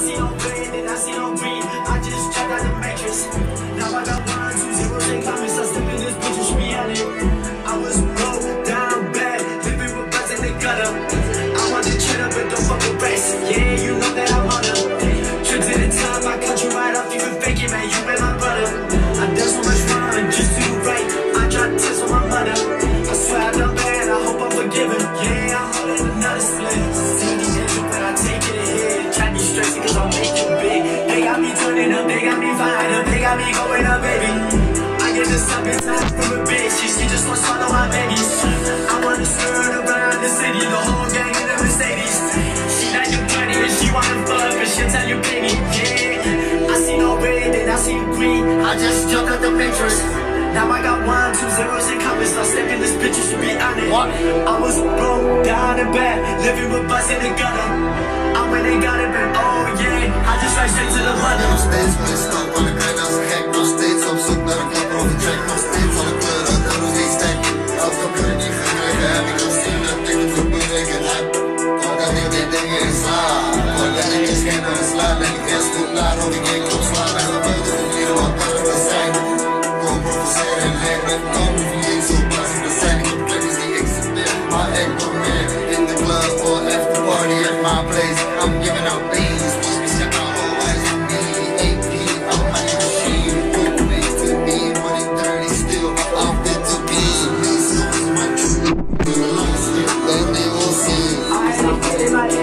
see no pain and I see no greed. I just checked out the mattress. Now I got 1 or 2 zeros in comments. I slip in this bitch's reality. I was broke, down bad, living with buds in the gutter. I want to chin up and don't fuck with rest. Yeah, you know that I'm on up. Trips in the time, I cut you right off. You been faking, man, you been my brother. I done so much fun just to do right. I tried to test with my mother. I swear I done bad, I hope I'm forgiven. Yeah, I'm holding another split. Cause I'll make you big. They got me turning up, they got me fired up, they got me going up, baby. I get this up inside from a bitch. She just wants to know my babies. I wanna skirt around the city, the whole gang in the Mercedes. She like your party and she wanna fuck, but she'll tell you, baby, yeah. I see no red and I see green. I just jumped at the mattress. Now I got 1, 2 zeros in comments. I step in this bitch, you should be honest. I was broke, down and bad, living with bus in the gutter. When they got it back, oh yeah, I just went straight to the mother. I'm steeds met een stamp van de klein als een gek. Nog steeds op zoek naar een klapper op de track. Nog steeds alle kleuren, dat moet niet stek. Als dat kleur niet gekregen heb ik al zien dat ik het goed berekend heb. Voordat ik dit ding eens haal, voordat ik eens geen naar een slaap. Ben ik eerst goed naar hoe ik geen klop slaap. En dan buiten van hier wat harder te zijn. Kom provoceren en lijkt met kom. Niet zo passend te zijn, ik heb plekjes die existeren. Maar ik kom mee in de club or after party at my place. I'm giving out beans, bitch, I got always with me. AP, I'm on the machine. Food ways to be, money dirty still, I'm fit to be. These songs my true, through the lights, let me all see. I ain't not getting my